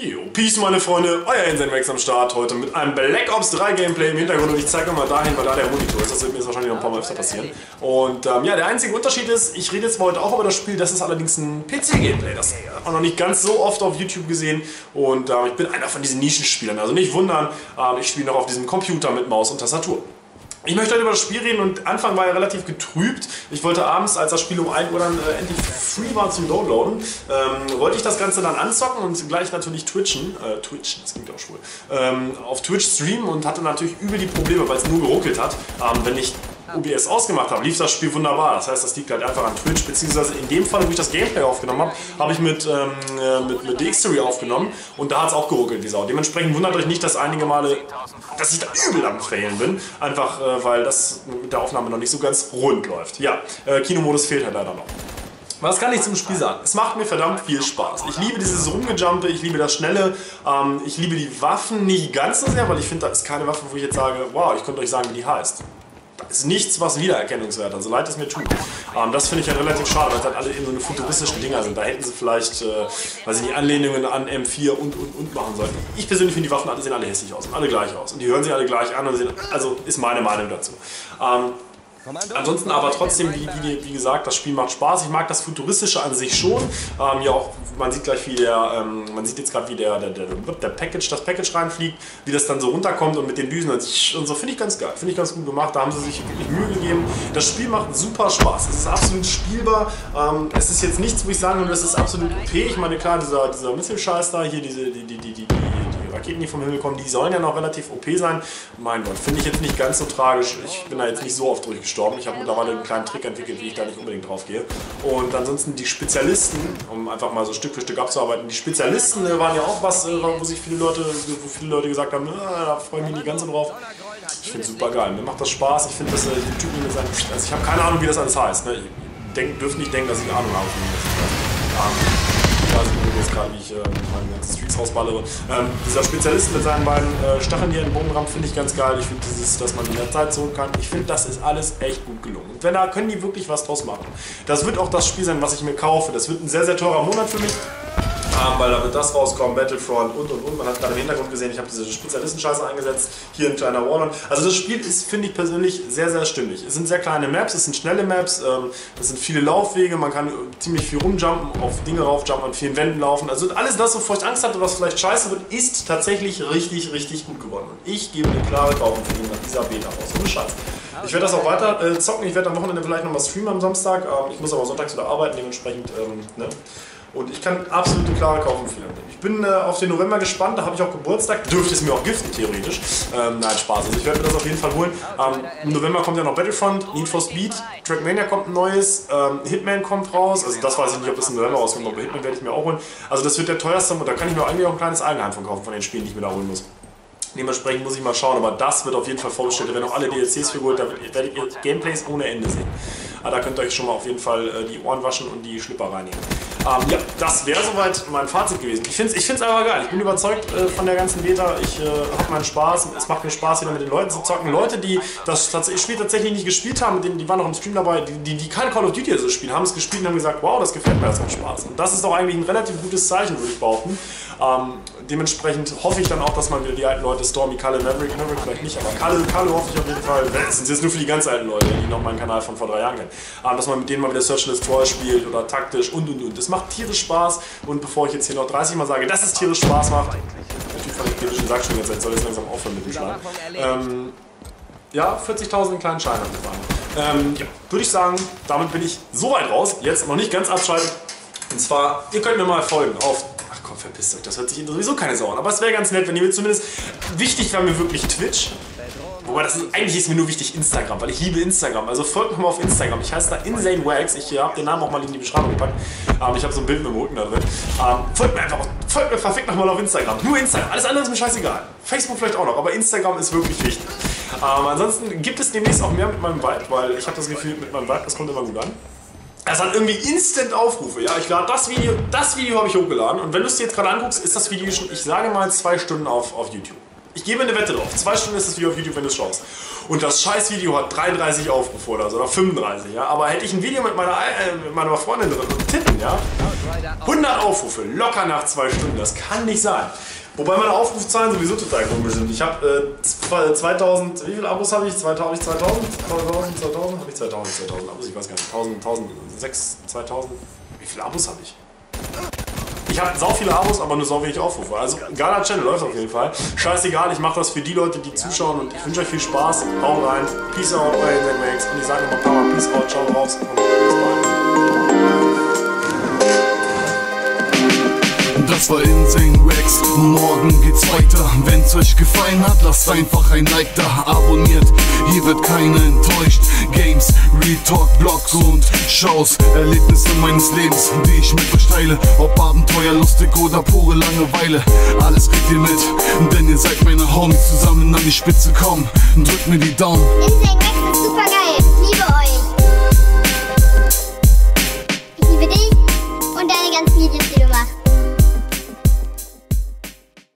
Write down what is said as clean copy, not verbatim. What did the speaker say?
Jo, peace meine Freunde, euer Insanewaxx am Start, heute mit einem Black Ops 3 Gameplay im Hintergrund und ich zeige mal dahin, weil da der Monitor ist, das wird mir jetzt wahrscheinlich noch ein paar Mal öfter passieren. Und ja, der einzige Unterschied ist, ich rede jetzt mal heute auch über das Spiel, das ist allerdings ein PC-Gameplay, das hat man noch nicht ganz so oft auf YouTube gesehen und ich bin einer von diesen Nischenspielern, also nicht wundern, ich spiele noch auf diesem Computer mit Maus und Tastatur. Ich möchte heute über das Spiel reden und Anfang war ja relativ getrübt. Ich wollte abends, als das Spiel um 1 Uhr dann endlich free war zum Downloaden, wollte ich das Ganze dann anzocken und gleich natürlich twitchen. Das klingt auch schwul. Auf Twitch streamen und hatte natürlich übel die Probleme, weil es nur geruckelt hat. Wenn ich OBS ausgemacht habe, lief das Spiel wunderbar. Das heißt, das liegt halt einfach an Twitch, beziehungsweise in dem Fall, wo ich das Gameplay aufgenommen habe, habe ich mit Dxtory aufgenommen und da hat es auch geruckelt, die Sau. Dementsprechend wundert euch nicht, dass einige Male, dass ich da übel am Failen bin, einfach weil das mit der Aufnahme noch nicht so ganz rund läuft. Ja, Kinomodus fehlt halt leider noch. Was kann ich zum Spiel sagen? Es macht mir verdammt viel Spaß. Ich liebe dieses Rumgejumpe, ich liebe das Schnelle, ich liebe die Waffen nicht ganz so sehr, weil ich finde, da ist keine Waffe, wo ich jetzt sage, wow, ich könnte euch sagen, wie die heißt. Da ist nichts, was wiedererkennungswert hat, so leid es mir tut. Das finde ich ja halt relativ schade, weil es halt alle eben so eine futuristischen Dinger sind. Da hätten sie vielleicht, weiß ich nicht, Anlehnungen an M4 und machen sollen. Ich persönlich finde, die Waffen sehen alle hässlich aus und alle gleich aus. Und die hören sich alle gleich an und sehen, also ist meine Meinung dazu. Ansonsten aber trotzdem, wie gesagt, das Spiel macht Spaß. Ich mag das Futuristische an sich schon. Ja auch, man sieht gleich, wie das Package reinfliegt, wie das dann so runterkommt und mit den Düsen und so, finde ich ganz geil, finde ich ganz gut gemacht. Da haben sie sich wirklich Mühe gegeben. Das Spiel macht super Spaß. Es ist absolut spielbar. Es ist jetzt nichts, wo ich sagen würde, das ist absolut OP. Ich meine, klar, dieser Missile-Scheiß da, hier die Raketen, die vom Himmel kommen, die sollen ja noch relativ OP sein. Mein Gott, finde ich jetzt nicht ganz so tragisch. Ich bin da jetzt nicht so oft durchgestorben. Ich habe mittlerweile einen kleinen Trick entwickelt, wie ich da nicht unbedingt drauf gehe. Und ansonsten die Spezialisten, um einfach mal so Stück für Stück abzuarbeiten, die Spezialisten waren ja auch was, wo viele Leute gesagt haben, da freuen mich nicht ganz so drauf. Ich finde es super geil. Mir macht das Spaß. Ich finde, dass die Typen mit seinen... Also ich habe keine Ahnung, wie das alles heißt. Ne? Ihr dürft nicht denken, dass ich Ahnung habe. Ich weiß nicht, jetzt gerade, wie ich meine ganzen Streets rausballere. Dieser Spezialist mit seinen beiden Stacheln hier in den Boden rammt, finde ich ganz geil. Ich finde dieses, dass man in der Zeit zurück kann. Ich finde, das ist alles echt gut gelungen. Und wenn da können die wirklich was draus machen. Das wird auch das Spiel sein, was ich mir kaufe. Das wird ein sehr, sehr teurer Monat für mich. Weil da wird das rauskommen, Battlefront und. Man hat gerade im Hintergrund gesehen, ich habe diese Spezialisten-Scheiße eingesetzt, hier ein kleiner Warlord. Also das Spiel ist, finde ich persönlich, sehr, sehr stimmig. Es sind sehr kleine Maps, es sind schnelle Maps, es sind viele Laufwege, man kann ziemlich viel rumjumpen, auf Dinge raufjumpen, an vielen Wänden laufen. Also alles das, wovor ich Angst hatte, was vielleicht scheiße wird, ist tatsächlich richtig, richtig gut geworden. Und ich gebe eine klare Kaufempfehlung nach dieser Beta raus. Ohne Scheiß. Ich werde das auch weiter zocken, ich werde am Wochenende vielleicht nochmal streamen am Samstag, ich muss aber sonntags wieder arbeiten, dementsprechend, ne? Und ich kann absolut eine klare Kaufempfehlung nehmen. Ich bin auf den November gespannt, da habe ich auch Geburtstag. Dürfte es mir auch giften, theoretisch. Nein, Spaß. Also ich werde mir das auf jeden Fall holen. Im November kommt ja noch Battlefront, Need for Speed, Trackmania kommt ein neues, Hitman kommt raus. Also das weiß ich nicht, ob das im November rauskommt, aber Hitman werde ich mir auch holen. Also das wird der teuerste und da kann ich mir eigentlich auch ein kleines Eigenheim von kaufen, von den Spielen, die ich mir da holen muss. Dementsprechend muss ich mal schauen, aber das wird auf jeden Fall vorgestellt. Wenn auch alle DLCs für geholt, da werdet ihr Gameplays ohne Ende sehen. Da könnt ihr euch schon mal auf jeden Fall die Ohren waschen und die Schlipper reinigen. Ja, das wäre soweit mein Fazit gewesen. Ich find's einfach geil. Ich bin überzeugt von der ganzen Beta. Ich habe meinen Spaß. Es macht mir Spaß, wieder mit den Leuten zu zocken. Leute, die das Spiel tatsächlich nicht gespielt haben, die waren noch im Stream dabei, die kein Call of Duty so spielen, haben es gespielt und haben gesagt, wow, das gefällt mir, das macht Spaß. Und das ist doch eigentlich ein relativ gutes Zeichen, würde ich behaupten. Dementsprechend hoffe ich dann auch, dass man wieder die alten Leute, Stormy, Kalle, Maverick vielleicht nicht, aber Kalle hoffe ich auf jeden Fall, das sind jetzt nur für die ganz alten Leute, die noch meinen Kanal von vor 3 Jahren kennen, dass man mit denen mal wieder Search and Destroy spielt oder taktisch und. Das macht tierisch Spaß und bevor ich jetzt hier noch 30 Mal sage, dass es tierisch Spaß macht, natürlich von der kritischen Sack schon jetzt, soll jetzt langsam aufhören mit dem Schlag. Ja, 40.000 in kleinen Schein angefangen. Ja, würde ich sagen, damit bin ich so weit raus, jetzt noch nicht ganz abschalten, und zwar, ihr könnt mir mal folgen auf... Ach komm, verpisst euch, das hört sich sowieso keine Sau an. Aber es wäre ganz nett, wenn ihr mir zumindest... Wichtig wäre mir wirklich Twitch. Wobei, eigentlich ist mir nur wichtig Instagram, weil ich liebe Instagram. Also folgt mir mal auf Instagram. Ich heiße da Insanewaxx. Ich habe den Namen auch mal in die Beschreibung gepackt. Ich habe so ein Bild mit dem Rücken da drin. Folgt mir verfickt nochmal auf Instagram. Nur Instagram. Alles andere ist mir scheißegal. Facebook vielleicht auch noch, aber Instagram ist wirklich wichtig. Ansonsten gibt es demnächst auch mehr mit meinem Vibe, weil ich habe das Gefühl, mit meinem Vibe, das kommt immer gut an. Das hat irgendwie instant Aufrufe, ja, ich lade das Video habe ich hochgeladen und wenn du es dir jetzt gerade anguckst, ist das Video schon, ich sage mal, 2 Stunden auf YouTube. Ich gebe eine Wette drauf, 2 Stunden ist das Video auf YouTube, wenn du es schaust. Und das scheiß Video hat 33 Aufrufe oder so, oder 35, ja, aber hätte ich ein Video mit meiner Freundin drin und tippen, ja, 100 Aufrufe, locker nach 2 Stunden, das kann nicht sein. Wobei meine Aufrufzahlen sowieso total komisch sind. Ich habe 2000, wie viele Abos habe ich? 2000 Abos, ich weiß gar nicht, 2000, wie viele Abos habe ich? Ich habe sau viele Abos, aber nur sau wenig Aufrufe. Also, geiler Channel läuft auf jeden Fall. Scheißegal, ich mache das für die Leute, die zuschauen und ich wünsche euch viel Spaß. Hau rein, peace out, euer Insanewaxx und ich sage nochmal ein paar Mal peace out, ciao drauf und bis bald. Das war Insanewaxx, morgen geht's weiter. Wenn's euch gefallen hat, lasst einfach ein Like da. Abonniert, hier wird keiner enttäuscht. Games, Real Talk, Blogs und Shows, Erlebnisse meines Lebens, die ich mit euch teile. Ob Abenteuer, lustig oder pure Langeweile, alles kriegt ihr mit, denn ihr seid meine Homies. Zusammen an die Spitze kommen, drückt mir die Daumen.